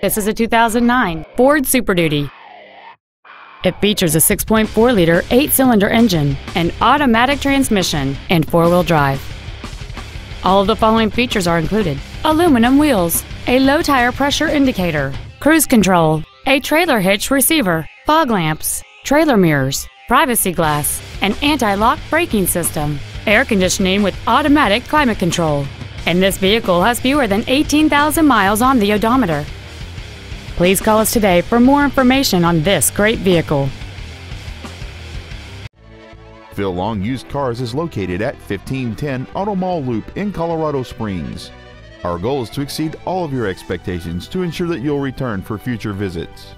This is a 2009 Ford Super Duty. It features a 6.4-liter 8-cylinder engine, an automatic transmission, and four-wheel drive. All of the following features are included: aluminum wheels, a low tire pressure indicator, cruise control, a trailer hitch receiver, fog lamps, trailer mirrors, privacy glass, an anti-lock braking system, air conditioning with automatic climate control. And this vehicle has fewer than 18,000 miles on the odometer. Please call us today for more information on this great vehicle. Phil Long Used Cars is located at 1510 Auto Mall Loop in Colorado Springs. Our goal is to exceed all of your expectations to ensure that you'll return for future visits.